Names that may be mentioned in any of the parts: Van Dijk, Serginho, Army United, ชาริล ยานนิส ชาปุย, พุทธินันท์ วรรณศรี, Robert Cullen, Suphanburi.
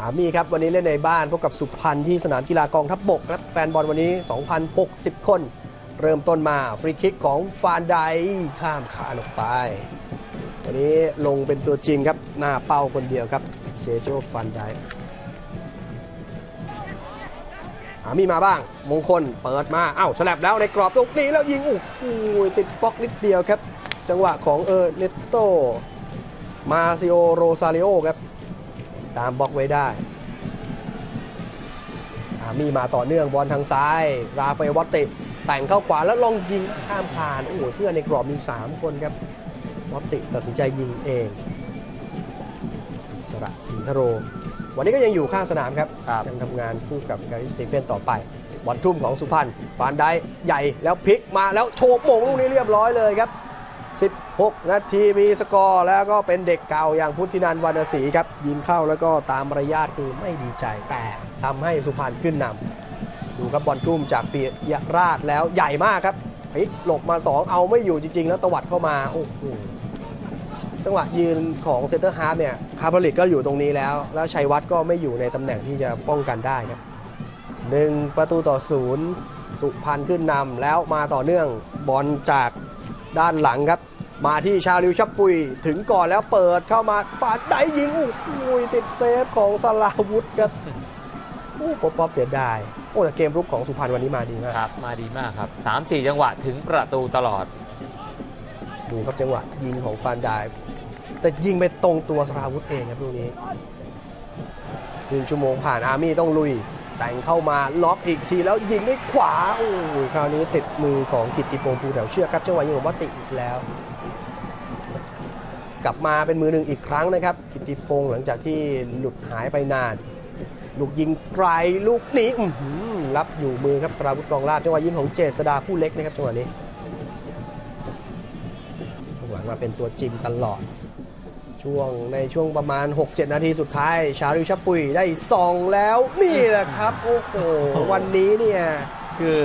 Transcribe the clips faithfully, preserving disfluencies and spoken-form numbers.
สามีครับวันนี้เล่นในบ้านพบกับสุพรรณที่สนามกีฬากองทัพบกครับแฟนบอลวันนี้ สองพันหกสิบ คนเริ่มต้นมาฟรีคิกของฟานไดข้ามคานออกไปวันนี้ลงเป็นตัวจริงครับหน้าเป้าคนเดียวครับเซโจฟานไดสามีมาบ้างมงคลเปิดมาอ้าวฉลับแล้วในกรอบตรงนี้แล้วยิงโอ้โหติดบล็อกนิดเดียวครับจังหวะของเออเนสโตมาซิโอโรซาเลโอครับตามบล็อกไว้ได้อามีมาต่อเนื่องบอลทางซ้ายราฟาเอลวัตเตแต่งเข้าขวาแล้วลองยิงข้ามผ่านโอ้โหเพื่อนในกรอบมีสามคนครับวัตเตตัดสินใจยิงเองอิสระสินทโรวันนี้ก็ยังอยู่ข้างสนามครับยังทำงานคู่กับการิสเตเฟนต่อไปบอลทุ่มของสุพรรณฟานได้ใหญ่แล้วพลิกมาแล้วโฉบโมงลูกนี้เรียบร้อยเลยครับสิบหกนาทีมีสกอร์แล้วก็เป็นเด็กเก่าอย่างพุทธินันท์วรรณศรีครับยิงเข้าแล้วก็ตามมารยาทคือไม่ดีใจแต่ทำให้สุพรรณขึ้นนำดูครับบอลทุ่มจากปิยราชแล้วใหญ่มากครับพลิกหลบมาสองเอาไม่อยู่จริงๆแล้วตวัดเข้ามาโอ้โหจังหวะยืนของเซนเตอร์ฮาร์ฟเนี่ยคาร์บลิกก็อยู่ตรงนี้แล้วแล้วชัยวัฒน์ก็ไม่อยู่ในตำแหน่งที่จะป้องกันได้ครับหนึ่งประตูต่อศูนย์สุพรรณขึ้นนำแล้วมาต่อเนื่องบอลจากด้านหลังครับมาที่ชาลิวชับปุยถึงก่อนแล้วเปิดเข้ามาฝาดได้ยิงอุ้ยติดเซฟของสลาวุธครับอู้ป๊อปป๊อปเสียดายโอ้แต่เกมรุกของสุพรรณวันนี้มาดีมากครับมาดีมากครับ สามสี่ จังหวะถึงประตูตลอดดูครับจังหวะยิงของฟานไดแต่ยิงไปตรงตัวสราวุธเองครับลูกนี้หนึ่งชั่วโมงผ่านอาร์มี่ต้องลุยแต่งเข้ามาล็อกอีกทีแล้วยิงด้วยขวาโอ้โหคราวนี้ติดมือของกิตติพงษ์ภูแถวเชือกครับจังหวะยิงของวัตติอีกแล้วกลับมาเป็นมือหนึ่งอีกครั้งนะครับกิตติพงษ์หลังจากที่หลุดหายไปนานลูกยิงไกลลูกนี้รับอยู่มือครับสราวุธกองลาบจังหวะยิงของเจษฎาผู้เล็กนะครับจังหวะนี้หวังมาเป็นตัวจริงตลอดช่วงในช่วงประมาณ หกเจ็ด นาทีสุดท้ายชาลิวชปุยได้สองแล้วนี่แหละครับโอ้โหวันนี้เนี่ย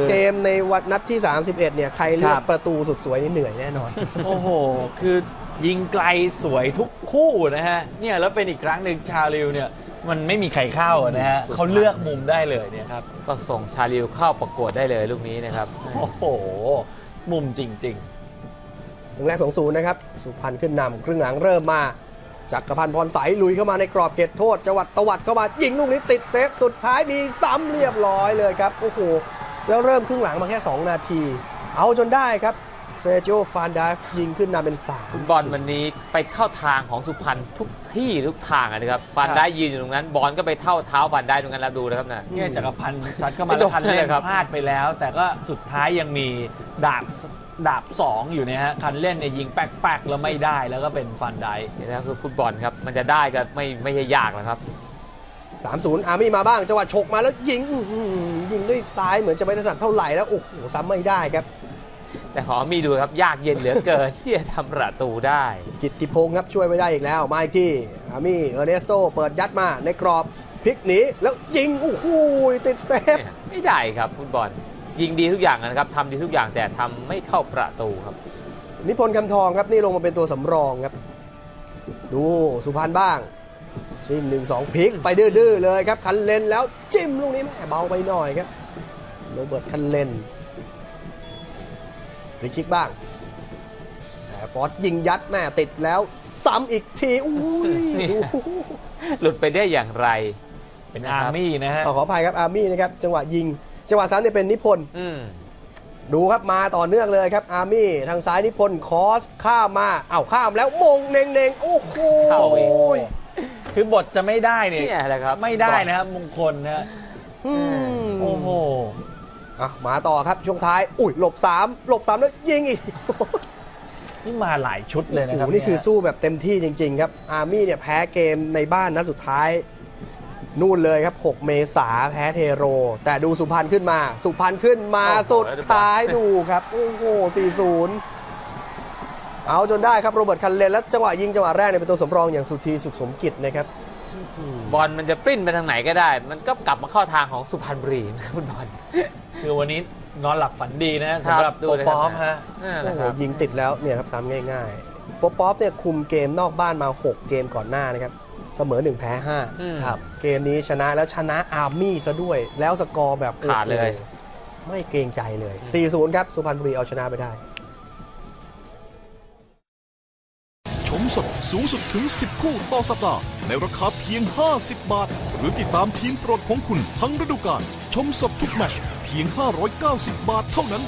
เกมในวันนัดที่สามสิบเอ็ดเนี่ยใครเลือกประตูสุดสวยนี่เหนื่อยแน่นอนโอ้โหคือยิงไกลสวยทุกคู่นะฮะเนี่ยแล้วเป็นอีกครั้งหนึ่งชาลิวเนี่ยมันไม่มีใครเข้านะฮะเขาเลือกมุมได้เลยเนี่ยครับก็ส่งชาลิวเข้าประกวดได้เลยลูกนี้นะครับโอ้โหมุมจริงๆหนึ่งแรกสองศูนย์นะครับสุพรรณขึ้นนำครึ่งหลังเริ่มมาจักรพันธ์พรใสลุยเข้ามาในกรอบเขตโทษจังหวัดตวัดเข้ามายิงลูกนี้ติดเซฟสุดท้ายมีซ้ำเรียบร้อยเลยครับโอ้โหแล้วเริ่มครึ่งหลังมาแค่สองนาทีเอาจนได้ครับเซอร์จิโอฟานไดฟ์ยิงขึ้นนำเป็นสามฟุตบอลวันนี้ไปเข้าทางของสุพรรณทุกที่ทุกทางนะครับฟานไดฟ์ยืนอยู่ตรงนั้นบอลก็ไปเท่าเท้าฟานไดฟ์ตรงนั้นรับดูนะครับนะเนี่ยจักรพันธ์ซัดเข้ามาทันเลยครับพลาดไปแล้วแต่ก็สุดท้ายยังมีดาบดาบสองอยู่นะฮะคันเล่นเนี่ยยิงแป๊กๆแล้วไม่ได้แล้วก็เป็นฟันไดนะคือฟุตบอลครับมันจะได้ก็ไม่ไม่ใช่ยากหรอกครับ สามศูนย์ อาร์มี่มาบ้างจังหวะฉกมาแล้วยิงยิงด้วยซ้ายเหมือนจะไม่ถนัดเท่าไหร่แล้วโอ้โหซ้ำไม่ได้ครับแต่หอมีดูครับยากเย็นเหลือเกิน ที่จะทำประตูได้กิตติพงษ์ครับช่วยไม่ได้อีกแล้วมาอีกที่อาร์มี่เออร์เนสโตเปิดยัดมาในกรอบพลิกหนีแล้วยิงโอ้โหติดเซฟไม่ได้ครับฟุตบอลยิงดีทุกอย่างนะครับทำดีทุกอย่างแต่ทำไม่เข้าประตูครับนิพนธ์คำทองครับนี่ลงมาเป็นตัวสำรองครับดูสุพรรณบ้างชิงหนึ่งสองพลิกไปดื้อๆเลยครับคันเลนแล้วจิ้มลูกนี้แม่เบาไปหน่อยครับโรเบิร์ตคันเลนฟรีคิกบ้างแต่ฟอร์ดยิงยัดแม่ติดแล้วซ้ำอีกทีอุ้ย หลุดไปได้อย่างไรเป็นอาร์มี่นะฮะขออภัยครับอาร์มี่นะครับจังหวะยิงจังหวะซ้ำจะเป็นนิพนธ์ดูครับมาต่อเนื่องเลยครับอาร์มี่ทางซ้ายนิพนธ์คอสข้ามมาเอ้าข้ามแล้วมงเน่งเน่งโอ้โหคือบทจะไม่ได้เนี่ยอะไรครับไม่ได้นะครับมงคลนะโอ้โหอ่ะมาต่อครับช่วงท้ายอุ้ยหลบสามหลบสามแล้วยิงอีกนี่มาหลายชุดเลยนะครับนี่คือสู้แบบเต็มที่จริงๆครับอาร์มี่เนี่ยแพ้เกมในบ้านนัดสุดท้ายนู่นเลยครับหกเมษาแพ้เทโรแต่ดูสุพรรณขึ้นมาสุพรรณขึ้นมาสุดท้ายดูครับโอ้โห สี่ศูนย์ เอาจนได้ครับโรเบิร์ตคันเลนแล้วจังหวะยิงจังหวะแรกเนี่ยเป็นตัวสำรองอย่างสุธีสุขสมกิจนะครับบอลมันจะปริ้นไปทางไหนก็ได้มันก็กลับมาเข้าทางของสุพรรณบุรีนะคุณบอลคือวันนี้นอนหลับฝันดีนะสำหรับโปป๊อปฮะโอ้โหยิงติดแล้วเนี่ยครับซ้ำง่ายๆโปป๊อปเนี่ยคุมเกมนอกบ้านมาหกเกมก่อนหน้านะครับ เสมอหนึ่งแพ้ห้าครับเกมนี้ชนะแล้วชนะอาร์มี่ซะด้วยแล้วสกอร์แบบขาดเลยไม่เกรงใจเลย สี่ศูนย์ ครับสุพรรณบุรีเอาชนะไปได้ชมสดสูงสุดถึงสิบคู่ต่อสัปดาห์ในราคาเพียงห้าสิบบาทหรือติดตามทีมโปรดของคุณทั้งฤดูกาลชมสดทุกแมตช์เพียงห้าร้อยเก้าสิบบาทเท่านั้น